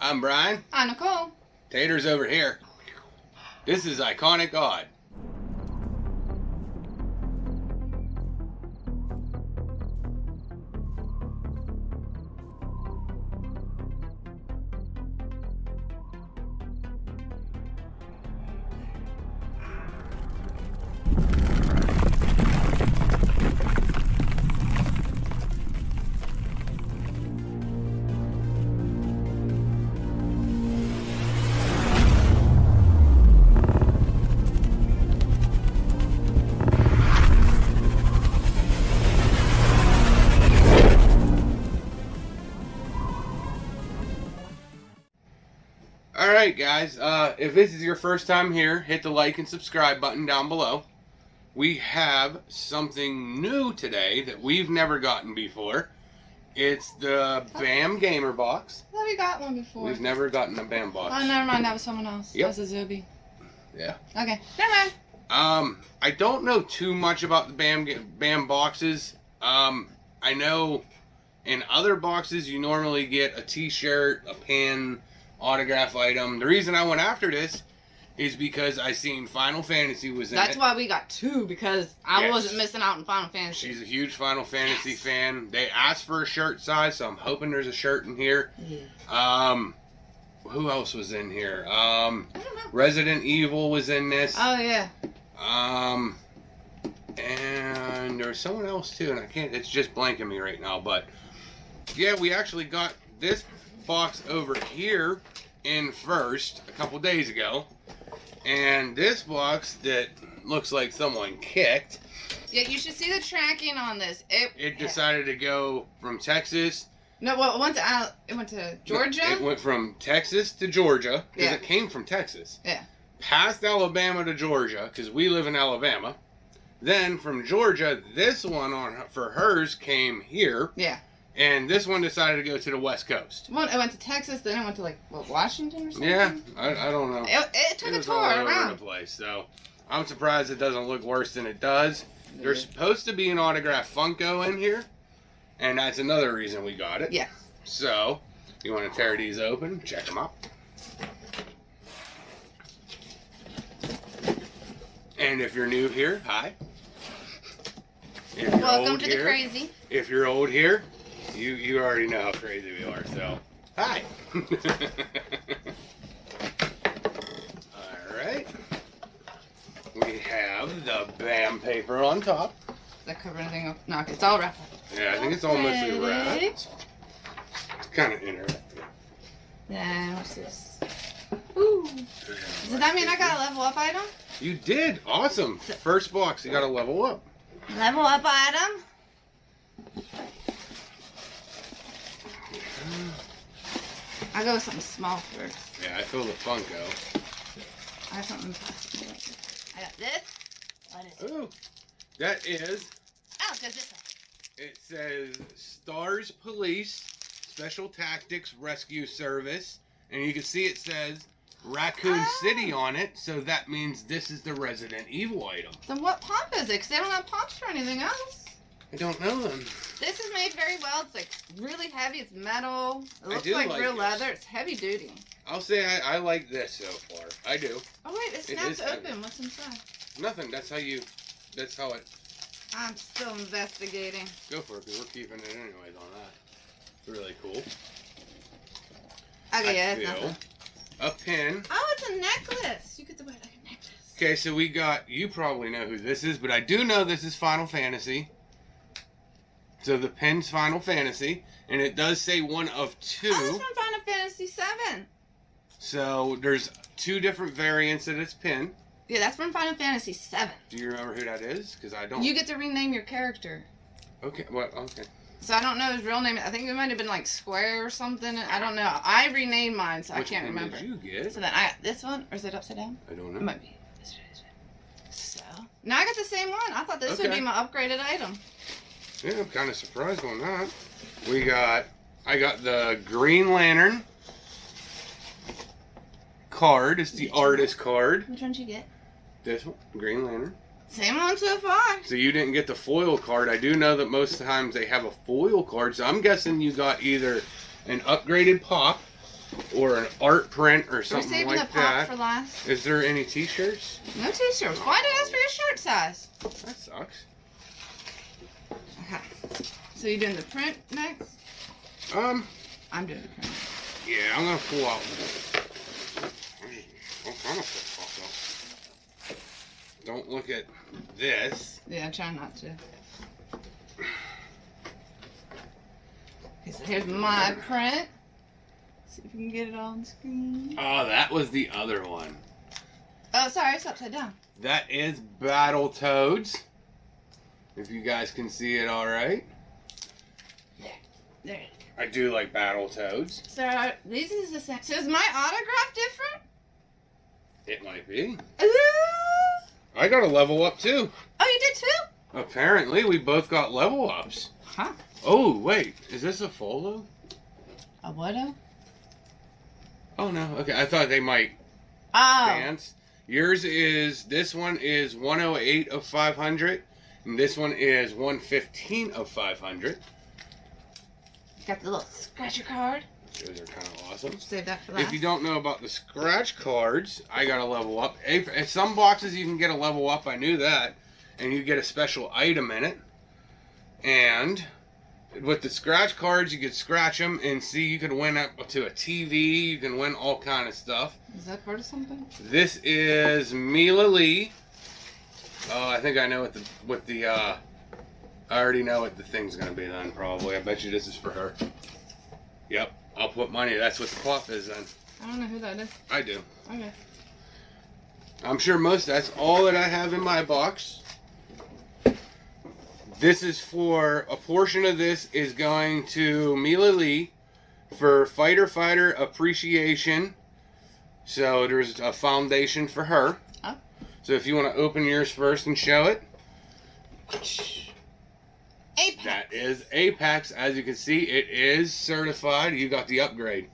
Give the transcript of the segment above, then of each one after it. I'm Brian. I'm Nicole. Tater's over here. This is Iconic Odd. Alright guys, if this is your first time here, hit the like and subscribe button down below. We have something new today that we've never gotten before. It's the BAM Gamer Box. I thought we got one before. We've never gotten a BAM box. Oh, never mind, that was someone else. Yep. That was a Zobie. Yeah. Okay, never mind. I don't know too much about the BAM boxes. I know in other boxes you normally get a t-shirt, a pin, autograph item. The reason I went after this is because I seen Final Fantasy was in it. That's why we got two, because I wasn't missing out on Final Fantasy. She's a huge Final Fantasy fan. They asked for a shirt size, so I'm hoping there's a shirt in here. Yeah. Who else was in here? I don't know. Resident Evil was in this. Oh yeah. And there's someone else too, and I can't. It's just blanking me right now. But yeah, we actually got this box over here in first a couple days ago, and this box that looks like someone kicked. Yeah, you should see the tracking on this. It decided to go from Texas. No, well, it went to Georgia. It went from Texas to Georgia, because it came from Texas. Yeah. Past Alabama to Georgia, because we live in Alabama. Then from Georgia, this one for hers came here. Yeah. And this one decided to go to the West Coast. Well, it went to Texas, then it went to, like, what, Washington or something? Yeah, I don't know. It took a tour around. It was all over the place, so I'm surprised it doesn't look worse than it does. Yeah. There's supposed to be an autographed Funko in here, and that's another reason we got it. Yeah. So, you want to tear these open, check them out. And if you're new here, hi. Welcome to the crazy. If you're old here... You already know how crazy we are, so hi. All right, we have the BAM paper on top. Does that cover anything up? No, it's all wrapped. Yeah, I think it's all mostly wrapped. It's kind of interactive. Nah, what's this? Ooh. Does that mean I got a level up item? You did. Awesome. First box, you got a level up. Level up item. I'll go with something small first. Yeah, I feel the Funko. I have something possibly like this. I got this. What is it? Ooh, that is... Oh, it goes this way. It says Stars Police Special Tactics Rescue Service. And you can see it says Raccoon City on it. So that means this is the Resident Evil item. Then what pop is it? Because they don't have pops for anything else. I don't know them. This is made very well. It's like really heavy. It's metal. It looks like real leather. It's heavy duty. I'll say I like this so far. I do. Oh wait, it snaps open. What's inside? Nothing. That's how it. I'm still investigating. Go for it, because we're keeping it anyways on that. Really cool. Okay, yeah, that's nothing. A pin. Oh, it's a necklace. You could wear it like a necklace. Okay, so we got. You probably know who this is, but I do know this is Final Fantasy. So the pin's Final Fantasy, and it does say one of two. Oh, it's from Final Fantasy VII. So there's two different variants of this pin. Yeah, that's from Final Fantasy VII. Do you remember who that is? Because I don't. You get to rename your character. Okay, what? Okay. So I don't know his real name. I think it might have been like Square or something. I don't know. I renamed mine, so I can't remember. Which one did you get? So then I got this one, or is it upside down? I don't know. It might be. So now I got the same one. I thought this would be my upgraded item. Yeah, I'm kind of surprised on that. I got the Green Lantern card. It's the artist card. Which one did you get? This one, Green Lantern. Same one so far. So you didn't get the foil card. I do know that most times they have a foil card, so I'm guessing you got either an upgraded pop or an art print or something like that. We're saving the pop for last. Is there any t-shirts? No t-shirts. Why did I ask for your shirt size? That sucks. Okay. So you're doing the print next? I'm doing the print. Yeah, I'm gonna pull out. I'm trying to pull off though. Don't look at this. Yeah, I'm trying not to. Okay, so here's my print. See if we can get it on screen. Oh, that was the other one. Oh, sorry, it's upside down. That is Battle Toads. If you guys can see it all right. There, there. I do like Battle Toads. So these is the same. So is my autograph different? It might be. I got a level up too. Oh, you did too? Apparently, we both got level ups. Huh? Oh wait, is this a photo? A what? Oh no. Okay, I thought they might dance. Yours is, this one is 108 of 500, and this one is 115 of 500. Got the little scratcher card. Those are kind of awesome. Save that for last. If you don't know about the scratch cards, I got a level up. At some boxes you can get a level up. I knew that, and you get a special item in it. And with the scratch cards, you could scratch them and see. You could win up to a TV. You can win all kind of stuff. Is that part of something? This is Mila Lee. Oh, I think I know what the I already know what the thing's going to be then, probably. I bet you this is for her. Yep. I'll put money. That's what the pop is then. I don't know who that is. I do. Okay. I'm sure most... That's all that I have in my box. This is for... A portion of this is going to Mila Lee for Fighter Appreciation. So there's a foundation for her. Oh. So if you want to open yours first and show it. Apex. That is Apex. As you can see, it is certified. You got the upgrade.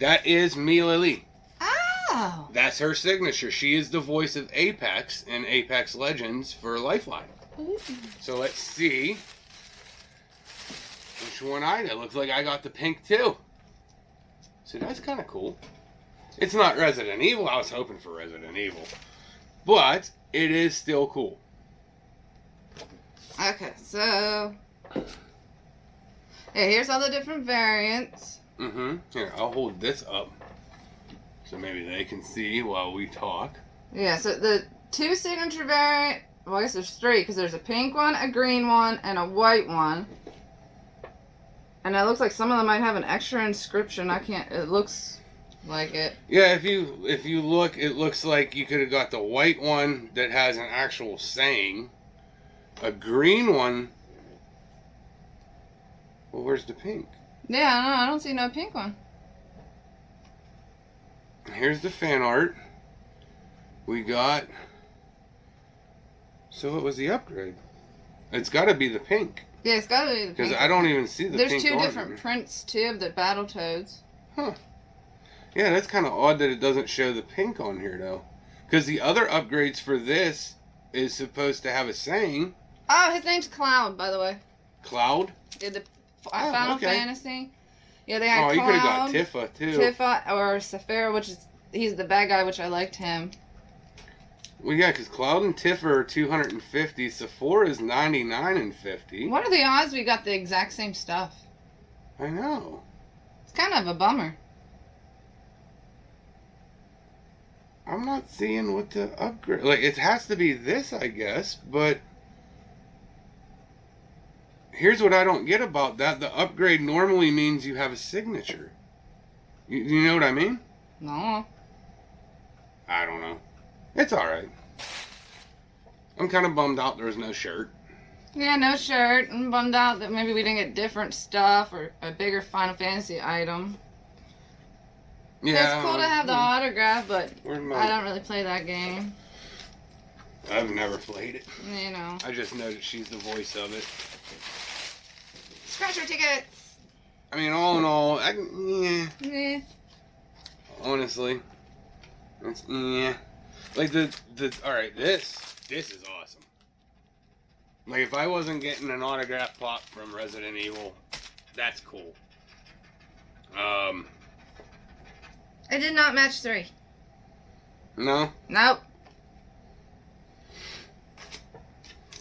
That is Mila Lee. Oh. That's her signature. She is the voice of Apex in Apex Legends for Lifeline. Ooh. So let's see which one I got. Looks like I got the pink too. So that's kind of cool. It's not Resident Evil. I was hoping for Resident Evil. But it is still cool. Okay, so... Yeah, here's all the different variants. Mm-hmm. Here, I'll hold this up so maybe they can see while we talk. Yeah, so the two signature variant... Well, I guess there's three, because there's a pink one, a green one, and a white one. And it looks like some of them might have an extra inscription. I can't... It looks like it. Yeah, if you look, it looks like you could have got the white one that has an actual saying. A green one. Well, where's the pink? Yeah, no, I don't see no pink one. Here's the fan art. We got... So it was the upgrade. It's got to be the pink. Yeah, it's got to be the pink. Because I don't even see the pink. There's two different prints, too, of the Battletoads. Huh. Yeah, that's kind of odd that it doesn't show the pink on here, though. Because the other upgrades for this is supposed to have a saying. Oh, his name's Cloud, by the way. Cloud? Yeah, the Final Fantasy. Yeah, they had Cloud. Oh, you could have got Tifa, too. Tifa or Sephiroth, which is... He's the bad guy, which I liked him. Well, yeah, because Cloud and Tifa are 250. Sephiroth is 99 and 50. What are the odds we got the exact same stuff? I know. It's kind of a bummer. I'm not seeing what the upgrade... Like, it has to be this, I guess, but... Here's what I don't get about that. The upgrade normally means you have a signature. You know what I mean? No. I don't know. It's alright. I'm kind of bummed out there was no shirt. Yeah, no shirt. I'm bummed out that maybe we didn't get different stuff or a bigger Final Fantasy item. Yeah, it's cool to have the autograph, but I don't really play that game. I've never played it. You know. I just know that she's the voice of it. Scratch your tickets! I mean, all in all, yeah. Honestly, it's yeah. Like alright, this is awesome. Like, if I wasn't getting an autograph pop from Resident Evil, that's cool. It did not match 3. No? Nope.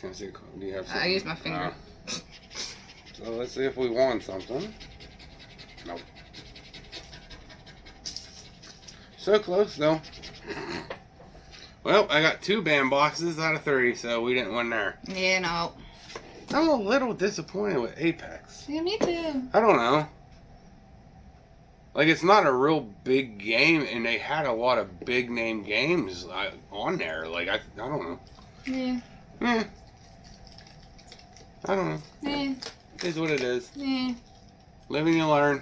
Do you have I used my finger. So let's see if we won something. Nope. So close though. Well, I got 2 BAM boxes out of 3, so we didn't win there. Yeah, no. I'm a little disappointed with Apex. Yeah, me too. I don't know. Like, it's not a real big game, and they had a lot of big-name games on there. Like, I don't know. Yeah. Yeah. I don't know. Yeah. It is what it is. Yeah. Live and you learn.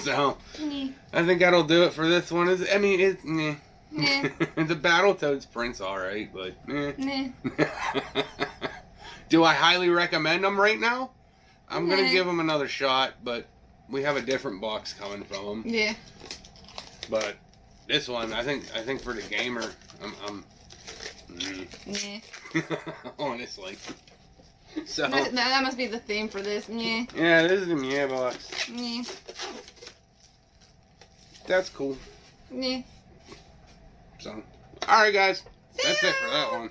So, yeah. I think that'll do it for this one. I mean, it's... Nah. Nah. The Battle Toads prints alright, but... Nah. Nah. Do I highly recommend them right now? I'm going to give them another shot, but... We have a different box coming from them. Yeah. But this one, I think for the gamer, Yeah. Honestly. So. That must be the theme for this. Yeah. Yeah, this is the yeah box. Yeah. That's cool. Yeah. So, all right, guys, that's it for that one.